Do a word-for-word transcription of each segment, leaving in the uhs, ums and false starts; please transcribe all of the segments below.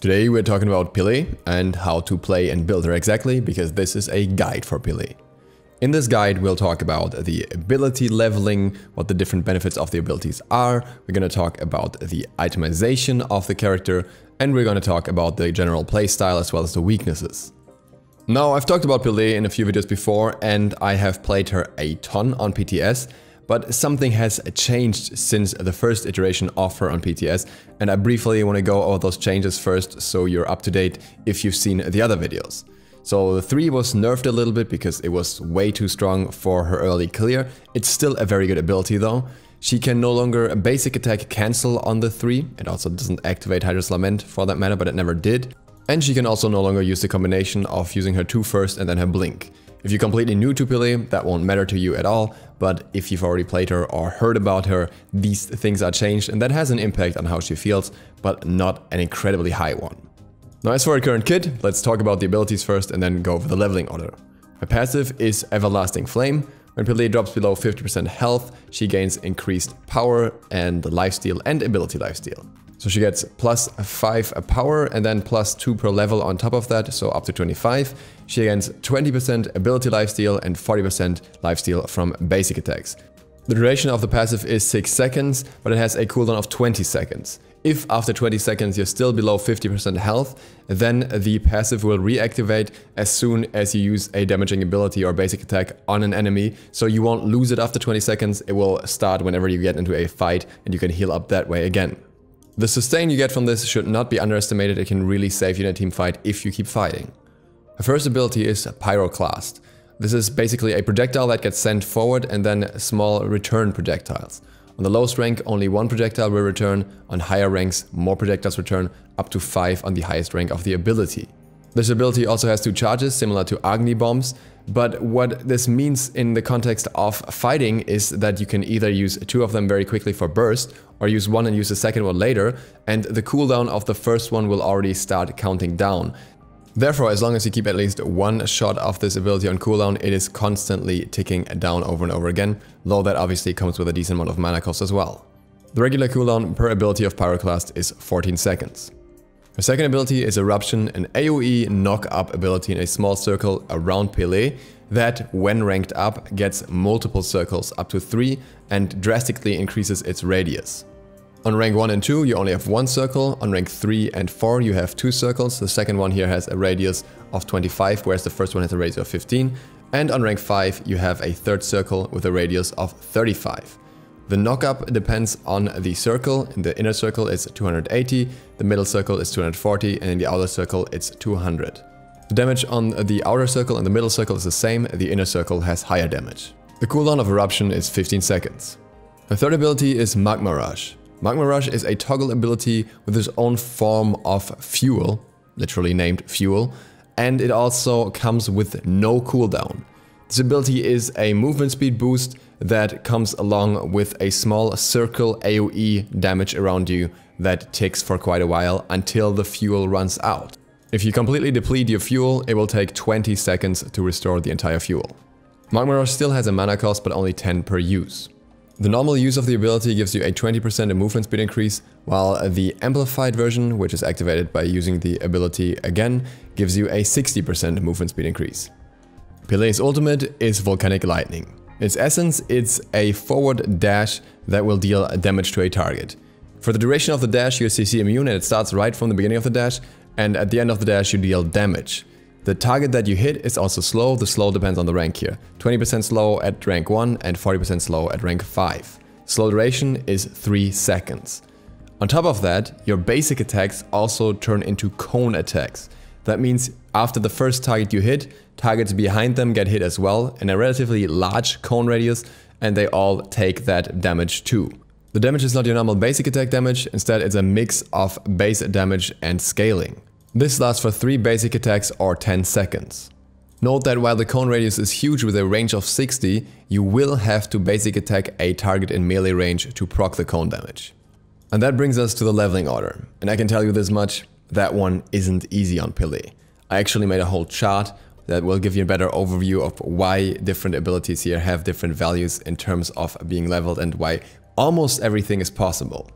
Today we're talking about Pele and how to play and build her exactly, because this is a guide for Pele. In this guide we'll talk about the ability leveling, what the different benefits of the abilities are, we're going to talk about the itemization of the character, and we're going to talk about the general playstyle as well as the weaknesses. Now, I've talked about Pele in a few videos before and I have played her a ton on P T S, but something has changed since the first iteration of her on P T S, and I briefly want to go over those changes first so you're up to date if you've seen the other videos. So the three was nerfed a little bit because it was way too strong for her early clear. It's still a very good ability though. She can no longer basic attack cancel on the three. It also doesn't activate Hydra's Lament for that matter, but it never did. And she can also no longer use the combination of using her two first and then her Blink. If you're completely new to Pele, that won't matter to you at all, but if you've already played her or heard about her, these things are changed and that has an impact on how she feels, but not an incredibly high one. Now, as for our current kit, let's talk about the abilities first and then go over the leveling order. Her passive is Everlasting Flame. When Pele drops below fifty percent health, she gains increased power and lifesteal and ability lifesteal. So she gets plus five power and then plus two per level on top of that, so up to twenty-five. She gains twenty percent ability lifesteal and forty percent lifesteal from basic attacks. The duration of the passive is six seconds, but it has a cooldown of twenty seconds. If after twenty seconds you're still below fifty percent health, then the passive will reactivate as soon as you use a damaging ability or basic attack on an enemy, so you won't lose it after twenty seconds, it will start whenever you get into a fight and you can heal up that way again. The sustain you get from this should not be underestimated, it can really save you in a team fight if you keep fighting. Her first ability is Pyroclast. This is basically a projectile that gets sent forward and then small return projectiles. On the lowest rank, only one projectile will return. On higher ranks, more projectiles return, up to five on the highest rank of the ability. This ability also has two charges, similar to Agni bombs, but what this means in the context of fighting is that you can either use two of them very quickly for burst, or use one and use the second one later, and the cooldown of the first one will already start counting down. Therefore, as long as you keep at least one shot of this ability on cooldown, it is constantly ticking down over and over again, though that obviously comes with a decent amount of mana cost as well. The regular cooldown per ability of Pyroclast is fourteen seconds. Her second ability is Eruption, an AoE knock-up ability in a small circle around Pele that, when ranked up, gets multiple circles up to three and drastically increases its radius. On rank one and two you only have one circle, on rank three and four you have two circles, the second one here has a radius of twenty-five whereas the first one has a radius of fifteen, and on rank five you have a third circle with a radius of thirty-five. The knock-up depends on the circle, in the inner circle it's two hundred eighty, the middle circle is two hundred forty and in the outer circle it's two hundred. The damage on the outer circle and the middle circle is the same, the inner circle has higher damage. The cooldown of Eruption is fifteen seconds. Her third ability is Magmarage. Magma Rush is a toggle ability with its own form of fuel, literally named fuel, and it also comes with no cooldown. This ability is a movement speed boost that comes along with a small circle AoE damage around you that ticks for quite a while until the fuel runs out. If you completely deplete your fuel, it will take twenty seconds to restore the entire fuel. Magma Rush still has a mana cost but only ten per use. The normal use of the ability gives you a twenty percent movement speed increase, while the amplified version, which is activated by using the ability again, gives you a sixty percent movement speed increase. Pele's ultimate is Volcanic Lightning. In its essence, it's a forward dash that will deal damage to a target. For the duration of the dash, you're C C immune and it starts right from the beginning of the dash, and at the end of the dash you deal damage. The target that you hit is also slow, the slow depends on the rank here. twenty percent slow at rank one and forty percent slow at rank five. Slow duration is three seconds. On top of that, your basic attacks also turn into cone attacks. That means after the first target you hit, targets behind them get hit as well in a relatively large cone radius and they all take that damage too. The damage is not your normal basic attack damage, instead it's a mix of base damage and scaling. This lasts for three basic attacks or ten seconds. Note that while the cone radius is huge with a range of sixty, you will have to basic attack a target in melee range to proc the cone damage. And that brings us to the leveling order. And I can tell you this much, that one isn't easy on Pele. I actually made a whole chart that will give you a better overview of why different abilities here have different values in terms of being leveled and why almost everything is possible.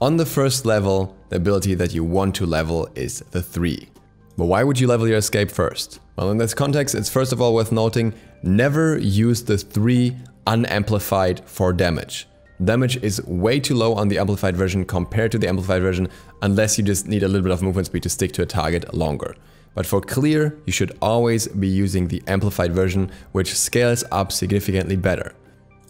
On the first level, the ability that you want to level is the three. But why would you level your escape first? Well, in this context, it's first of all worth noting, never use the three unamplified for damage. Damage is way too low on the amplified version compared to the amplified version, unless you just need a little bit of movement speed to stick to a target longer. But for clear, you should always be using the amplified version, which scales up significantly better.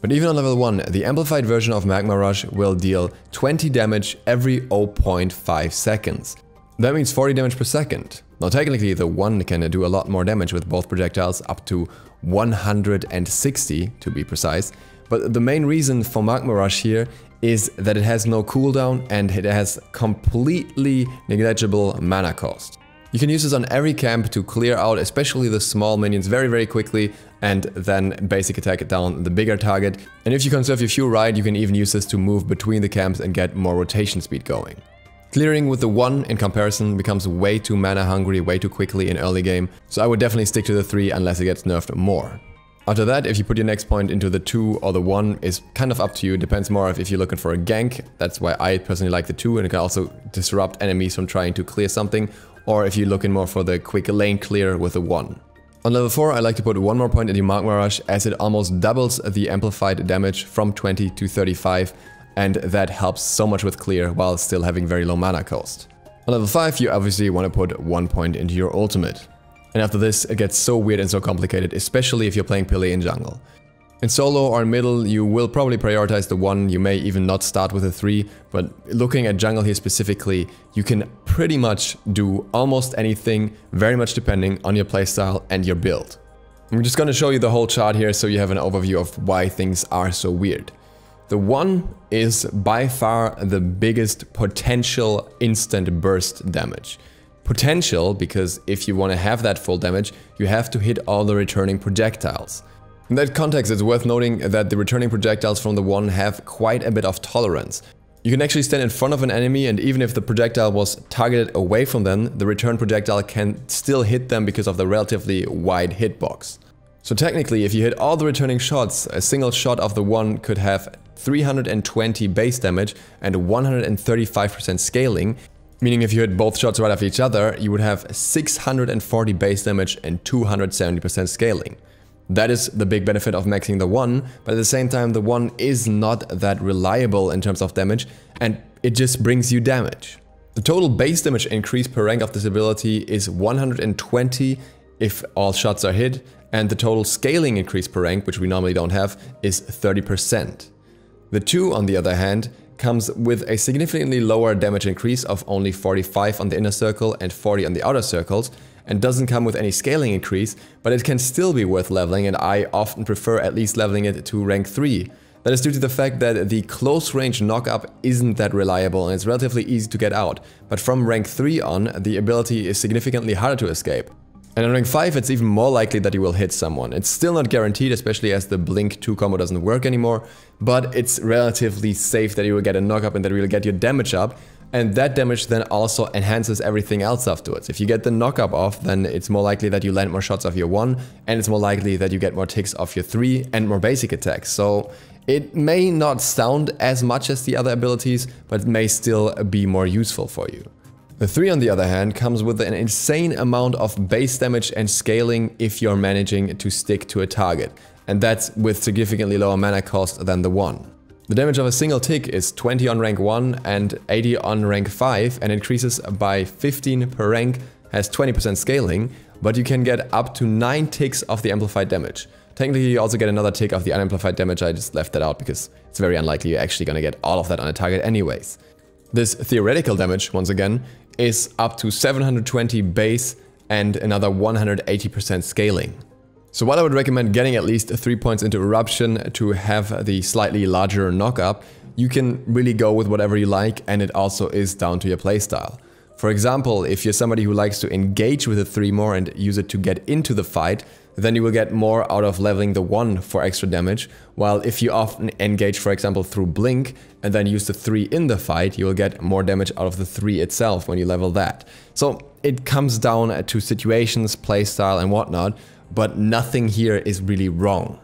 But even on level one, the amplified version of Magma Rush will deal twenty damage every zero point five seconds. That means forty damage per second. Now technically the one can do a lot more damage with both projectiles, up to one hundred sixty to be precise, but the main reason for Magma Rush here is that it has no cooldown and it has completely negligible mana cost. You can use this on every camp to clear out especially the small minions very very quickly and then basic attack down the bigger target, and if you conserve your fuel right, you can even use this to move between the camps and get more rotation speed going. Clearing with the one in comparison becomes way too mana hungry way too quickly in early game, so I would definitely stick to the three unless it gets nerfed more. After that, if you put your next point into the two or the one is kind of up to you, it depends more if you're looking for a gank, that's why I personally like the two and it can also disrupt enemies from trying to clear something, or if you're looking more for the quick lane clear with the one. On level four, I like to put one more point into Magma Rush as it almost doubles the amplified damage from twenty to thirty-five. And that helps so much with clear while still having very low mana cost. On level five, you obviously want to put one point into your ultimate. And after this, it gets so weird and so complicated, especially if you're playing Pele in jungle. In solo or in middle, you will probably prioritize the one, you may even not start with a three, but looking at jungle here specifically, you can pretty much do almost anything, very much depending on your playstyle and your build. I'm just going to show you the whole chart here so you have an overview of why things are so weird. The one is by far the biggest potential instant burst damage. Potential because if you want to have that full damage, you have to hit all the returning projectiles. In that context, it's worth noting that the returning projectiles from the one have quite a bit of tolerance. You can actually stand in front of an enemy and even if the projectile was targeted away from them, the return projectile can still hit them because of the relatively wide hitbox. So technically, if you hit all the returning shots, a single shot of the one could have three hundred twenty base damage and one hundred thirty-five percent scaling, meaning if you hit both shots right after each other, you would have six hundred forty base damage and two hundred seventy percent scaling. That is the big benefit of maxing the one, but at the same time the one is not that reliable in terms of damage and it just brings you damage. The total base damage increase per rank of this ability is one hundred twenty if all shots are hit, and the total scaling increase per rank, which we normally don't have, is thirty percent. The two, on the other hand, comes with a significantly lower damage increase of only forty-five on the inner circle and forty on the outer circles, and doesn't come with any scaling increase, but it can still be worth leveling, and I often prefer at least leveling it to rank three. That is due to the fact that the close range knockup isn't that reliable and it's relatively easy to get out, but from rank three on, the ability is significantly harder to escape. And on rank five, it's even more likely that you will hit someone. It's still not guaranteed, especially as the Blink two combo doesn't work anymore, but it's relatively safe that you will get a knock up and that you will get your damage up, and that damage then also enhances everything else afterwards. If you get the knock up off, then it's more likely that you land more shots off your one, and it's more likely that you get more ticks off your three and more basic attacks. So it may not sound as much as the other abilities, but it may still be more useful for you. The three, on the other hand, comes with an insane amount of base damage and scaling if you're managing to stick to a target, and that's with significantly lower mana cost than the one. The damage of a single tick is twenty on rank one and eighty on rank five and increases by fifteen per rank, has twenty percent scaling, but you can get up to nine ticks of the amplified damage. Technically you also get another tick of the unamplified damage, I just left that out because it's very unlikely you're actually gonna get all of that on a target anyways. This theoretical damage, once again, is up to seven hundred twenty base and another one hundred eighty percent scaling. So while I would recommend getting at least three points into Eruption to have the slightly larger knock-up, you can really go with whatever you like and it also is down to your playstyle. For example, if you're somebody who likes to engage with a three more and use it to get into the fight, then you will get more out of leveling the one for extra damage, while if you often engage, for example, through Blink and then use the three in the fight, you will get more damage out of the three itself when you level that. So it comes down to situations, playstyle and whatnot, but nothing here is really wrong.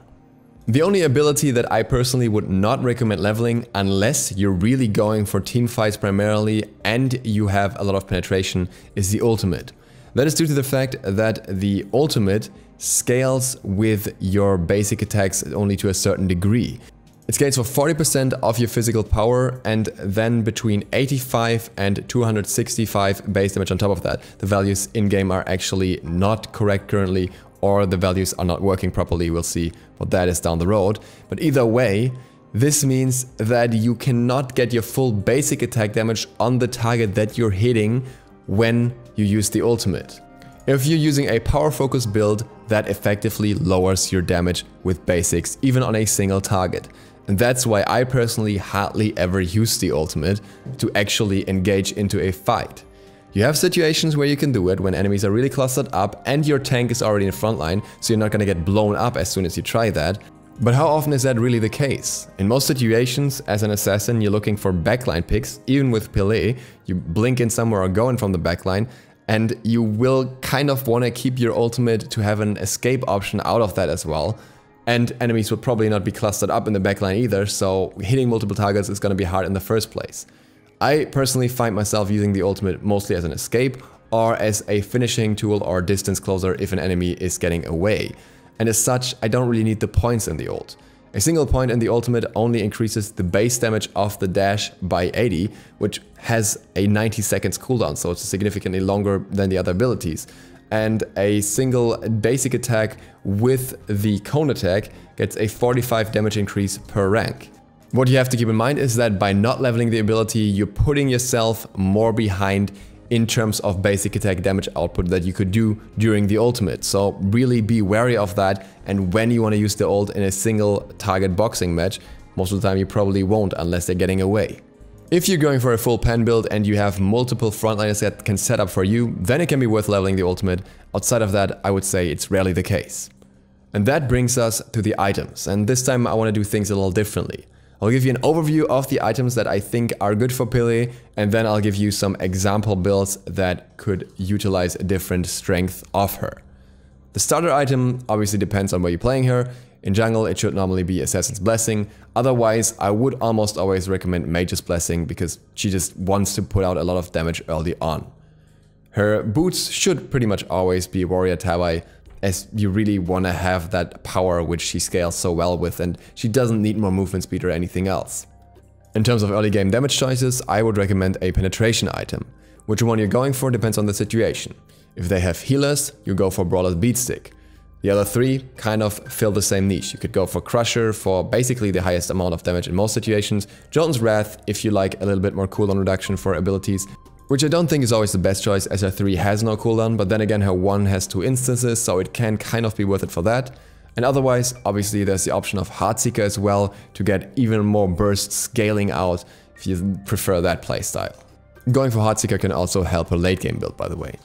The only ability that I personally would not recommend leveling, unless you're really going for team fights primarily and you have a lot of penetration, is the ultimate. That is due to the fact that the ultimate scales with your basic attacks only to a certain degree. It scales for forty percent of your physical power and then between eighty-five and two hundred sixty-five base damage on top of that. The values in-game are actually not correct currently, or the values are not working properly. We'll see what that is down the road. But either way, this means that you cannot get your full basic attack damage on the target that you're hitting when you use the ultimate. If you're using a power focus build, that effectively lowers your damage with basics, even on a single target. And that's why I personally hardly ever use the ultimate to actually engage into a fight. You have situations where you can do it when enemies are really clustered up and your tank is already in front line, so you're not gonna get blown up as soon as you try that. But how often is that really the case? In most situations, as an assassin, you're looking for backline picks. Even with Pele, you blink in somewhere or go in from the backline, and you will kind of want to keep your ultimate to have an escape option out of that as well. And enemies will probably not be clustered up in the backline either, so hitting multiple targets is going to be hard in the first place. I personally find myself using the ultimate mostly as an escape or as a finishing tool or distance closer if an enemy is getting away. And as such, I don't really need the points in the ult. A single point in the ultimate only increases the base damage of the dash by eighty, which has a ninety seconds cooldown, so it's significantly longer than the other abilities. And a single basic attack with the cone attack gets a forty-five damage increase per rank. What you have to keep in mind is that by not leveling the ability, you're putting yourself more behind in terms of basic attack damage output that you could do during the ultimate. So really be wary of that, and when you want to use the ult in a single target boxing match, most of the time you probably won't unless they're getting away. If you're going for a full pen build and you have multiple frontliners that can set up for you, then it can be worth leveling the ultimate. Outside of that, I would say it's rarely the case. And that brings us to the items, and this time I want to do things a little differently. I'll give you an overview of the items that I think are good for Pele, and then I'll give you some example builds that could utilize a different strength of her. The starter item obviously depends on where you're playing her. In jungle, it should normally be Assassin's Blessing. Otherwise, I would almost always recommend Mage's Blessing because she just wants to put out a lot of damage early on. Her boots should pretty much always be Warrior Tabai, as you really want to have that power which she scales so well with, and she doesn't need more movement speed or anything else. In terms of early game damage choices, I would recommend a penetration item. Which one you're going for depends on the situation. If they have healers, you go for Brawler's Beatstick. The other three kind of fill the same niche. You could go for Crusher for basically the highest amount of damage in most situations, Jotun's Wrath if you like a little bit more cooldown reduction for abilities, which I don't think is always the best choice as her three has no cooldown, but then again her one has two instances, so it can kind of be worth it for that. And otherwise, obviously there's the option of Heartseeker as well to get even more burst scaling out if you prefer that playstyle. Going for Heartseeker can also help her late game build, by the way.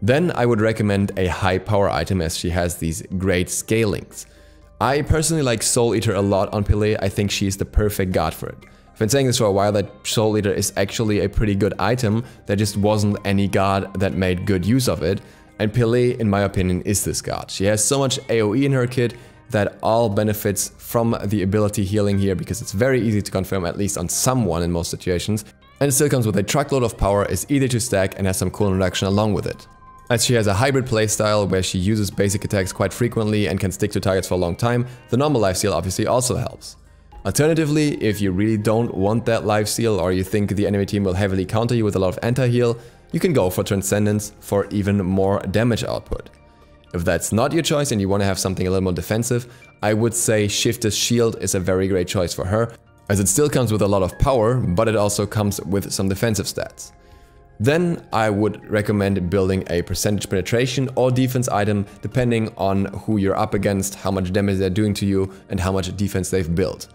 Then I would recommend a high power item as she has these great scalings. I personally like Soul Eater a lot on Pele. I think she's the perfect god for it. I've been saying this for a while, that Soul Eater is actually a pretty good item. There just wasn't any god that made good use of it, and Pele, in my opinion, is this god. She has so much AoE in her kit that all benefits from the ability healing here, because it's very easy to confirm, at least on someone in most situations, and it still comes with a truckload of power, is easy to stack, and has some cooldown reduction along with it. As she has a hybrid playstyle where she uses basic attacks quite frequently and can stick to targets for a long time, the normal lifesteal obviously also helps. Alternatively, if you really don't want that lifesteal or you think the enemy team will heavily counter you with a lot of anti-heal, you can go for Transcendence for even more damage output. If that's not your choice and you want to have something a little more defensive, I would say Shifter's Shield is a very great choice for her, as it still comes with a lot of power, but it also comes with some defensive stats. Then I would recommend building a percentage penetration or defense item depending on who you're up against, how much damage they're doing to you, and how much defense they've built.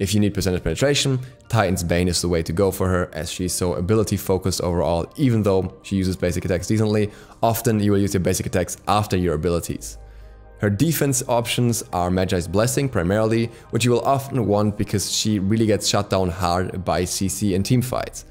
If you need percentage penetration, Titan's Bane is the way to go for her, as she's so ability focused overall. Even though she uses basic attacks decently, often you will use your basic attacks after your abilities. Her defense options are Mage's Blessing primarily, which you will often want because she really gets shut down hard by C C in teamfights.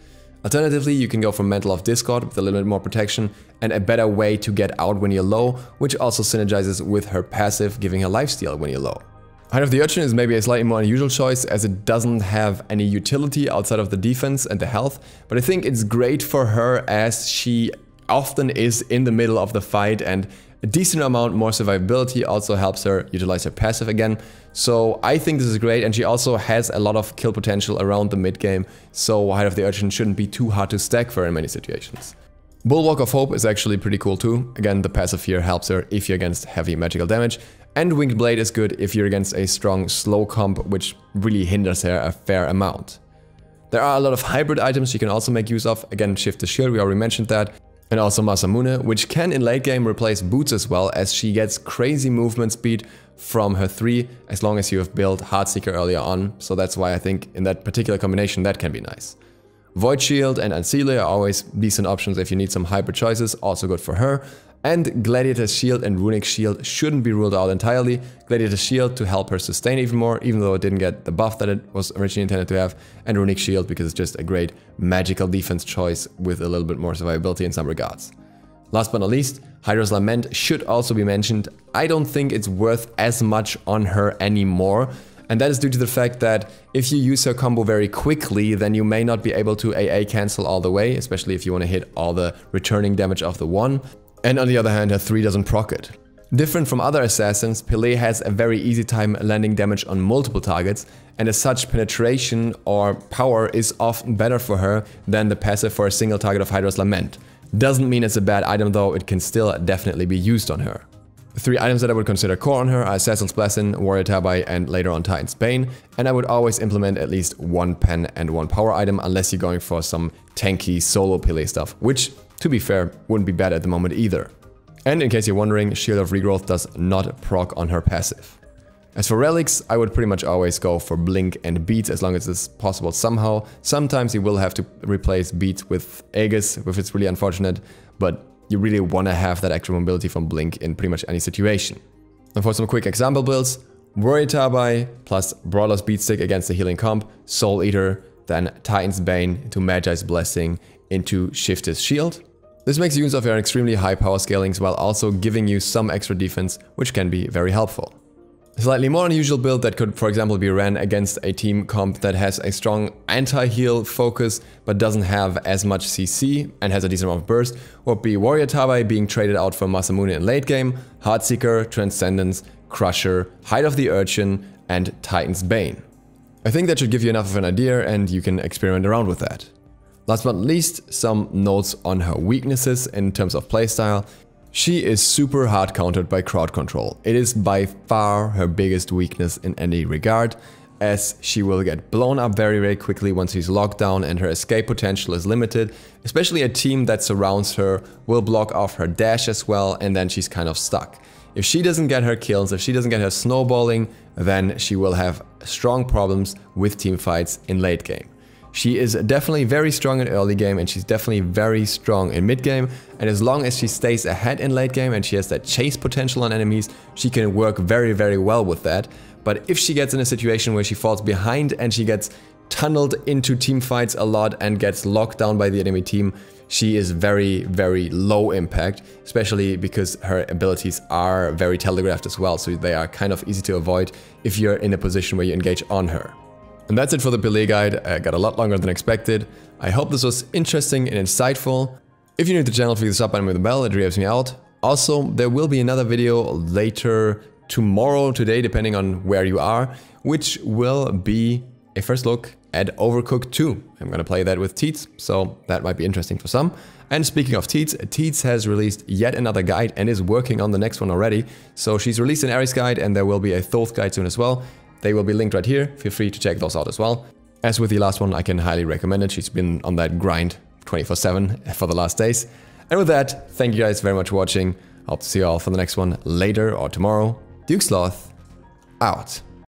Alternatively, you can go for Mantle of Discord with a little bit more protection and a better way to get out when you're low, which also synergizes with her passive, giving her lifesteal when you're low. Heart of the Urchin is maybe a slightly more unusual choice as it doesn't have any utility outside of the defense and the health, but I think it's great for her as she often is in the middle of the fight, and a decent amount more survivability also helps her utilize her passive again. So I think this is great, and she also has a lot of kill potential around the mid game, so Heart of the Urchin shouldn't be too hard to stack for in many situations. Bulwark of Hope is actually pretty cool too. Again, the passive here helps her if you're against heavy magical damage. And Winged Blade is good if you're against a strong slow comp, which really hinders her a fair amount. There are a lot of hybrid items you can also make use of. Again, Shifter's Shield, we already mentioned that. And also Masamune, which can in late game replace Boots as well, as she gets crazy movement speed from her three as long as you have built Heartseeker earlier on. So that's why I think in that particular combination that can be nice. Void Shield and Ancilia are always decent options if you need some hybrid choices, also good for her. And Gladiator Shield and Runic Shield shouldn't be ruled out entirely. Gladiator Shield to help her sustain even more, even though it didn't get the buff that it was originally intended to have. And Runic Shield because it's just a great magical defense choice with a little bit more survivability in some regards. Last but not least, Hydra's Lament should also be mentioned. I don't think it's worth as much on her anymore. And that is due to the fact that if you use her combo very quickly, then you may not be able to A A cancel all the way, especially if you want to hit all the returning damage of the one. And on the other hand, her three doesn't proc it. Different from other assassins, Pele has a very easy time landing damage on multiple targets, and as such penetration or power is often better for her than the passive for a single target of Hydra's Lament. Doesn't mean it's a bad item though, it can still definitely be used on her. The three items that I would consider core on her are Assassin's Blessing, Warrior Tabai, and later on Titan's Bane, and I would always implement at least one pen and one power item unless you're going for some tanky solo Pele stuff, which, to be fair, wouldn't be bad at the moment either. And in case you're wondering, Shield of Regrowth does not proc on her passive. As for relics, I would pretty much always go for Blink and Beats as long as it's possible somehow. Sometimes you will have to replace Beats with Aegis if it's really unfortunate, but you really want to have that extra mobility from Blink in pretty much any situation. And for some quick example builds, Warrior Tabai plus Brawler's Beatstick against the healing comp, Soul Eater, then Titan's Bane into Mage's Blessing into Shifter's Shield. This makes use of your extremely high power scalings while also giving you some extra defense, which can be very helpful. A slightly more unusual build that could, for example, be ran against a team comp that has a strong anti-heal focus but doesn't have as much C C and has a decent amount of burst would be Warrior Tabai being traded out for Masamune in late game, Heartseeker, Transcendence, Crusher, Heart of the Urchin, and Titan's Bane. I think that should give you enough of an idea and you can experiment around with that. Last but not least, some notes on her weaknesses in terms of playstyle. She is super hard countered by crowd control. It is by far her biggest weakness in any regard, as she will get blown up very very quickly once she's locked down and her escape potential is limited. Especially a team that surrounds her will block off her dash as well, and then she's kind of stuck. If she doesn't get her kills, if she doesn't get her snowballing, then she will have strong problems with team fights in late game. She is definitely very strong in early game and she's definitely very strong in mid game, and as long as she stays ahead in late game and she has that chase potential on enemies, she can work very very well with that. But if she gets in a situation where she falls behind and she gets tunneled into team fights a lot and gets locked down by the enemy team, she is very very low impact, especially because her abilities are very telegraphed as well, so they are kind of easy to avoid if you're in a position where you engage on her. And that's it for the Pele guide. I got a lot longer than expected. I hope this was interesting and insightful. If you're new to the channel, click the sub button with the bell, it really helps me out. Also, there will be another video later tomorrow, today, depending on where you are, which will be a first look at Overcooked two. I'm gonna play that with Teats, so that might be interesting for some. And speaking of Teats, Teats has released yet another guide and is working on the next one already. So she's released an Ares guide and there will be a Thoth guide soon as well. They will be linked right here, feel free to check those out as well. As with the last one, I can highly recommend it. She's been on that grind twenty-four seven for the last days. And with that, thank you guys very much for watching. I hope to see you all for the next one later or tomorrow. Duke Sloth, out.